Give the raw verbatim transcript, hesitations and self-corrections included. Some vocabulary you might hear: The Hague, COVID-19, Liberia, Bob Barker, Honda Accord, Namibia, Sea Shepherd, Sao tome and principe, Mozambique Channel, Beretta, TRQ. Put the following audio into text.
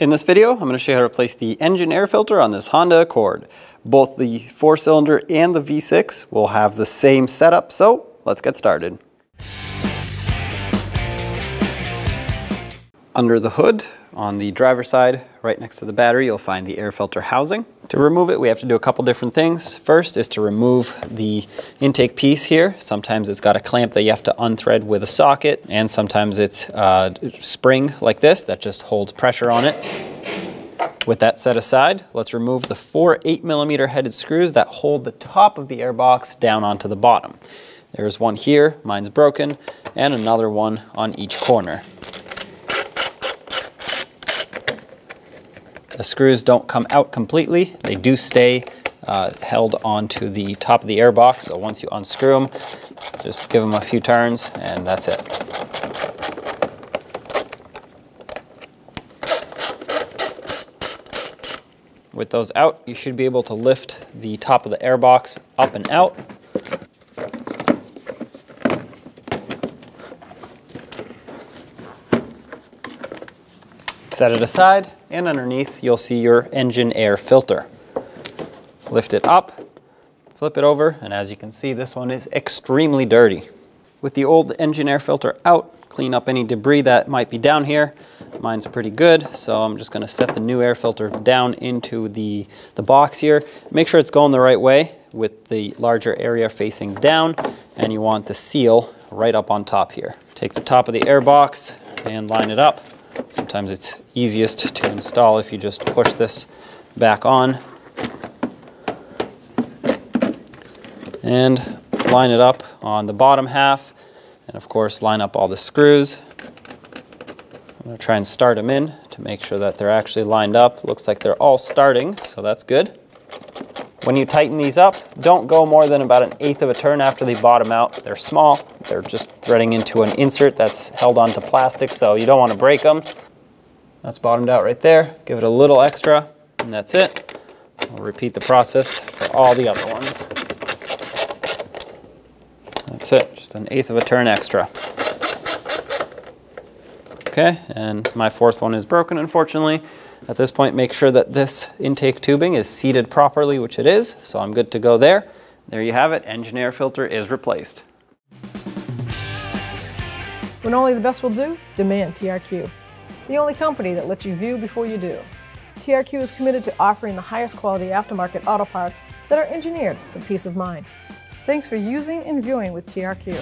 In this video, I'm going to show you how to place the engine air filter on this Honda Accord. Both the four-cylinder and the V six will have the same setup, so let's get started. Under the hood, on the driver's side, right next to the battery, you'll find the air filter housing. To remove it, we have to do a couple different things. First is to remove the intake piece here. Sometimes it's got a clamp that you have to unthread with a socket, and sometimes it's a spring like this that just holds pressure on it. With that set aside, let's remove the four eight millimeter headed screws that hold the top of the air box down onto the bottom. There's one here, mine's broken, and another one on each corner. The screws don't come out completely. They do stay uh, held onto the top of the air box. So once you unscrew them, just give them a few turns and that's it. With those out, you should be able to lift the top of the air box up and out. Set it aside, and underneath you'll see your engine air filter. Lift it up, flip it over, and as you can see, this one is extremely dirty. With the old engine air filter out, clean up any debris that might be down here. Mine's pretty good, so I'm just gonna set the new air filter down into the, the box here. Make sure it's going the right way with the larger area facing down, and you want the seal right up on top here. Take the top of the air box and line it up. Sometimes it's easiest to install if you just push this back on and line it up on the bottom half, and of course line up all the screws. I'm going to try and start them in to make sure that they're actually lined up. Looks like they're all starting, so that's good. When you tighten these up, don't go more than about an eighth of a turn after they bottom out. They're small, they're just threading into an insert that's held onto plastic, so you don't want to break them. That's bottomed out right there. Give it a little extra, and that's it. We'll repeat the process for all the other ones. That's it, just an eighth of a turn extra. Okay, and my fourth one is broken, unfortunately. At this point, make sure that this intake tubing is seated properly, which it is, so I'm good to go there. There you have it, engine air filter is replaced. When only the best will do, demand T R Q. The only company that lets you view before you do. T R Q is committed to offering the highest quality aftermarket auto parts that are engineered for peace of mind. Thanks for using and viewing with T R Q.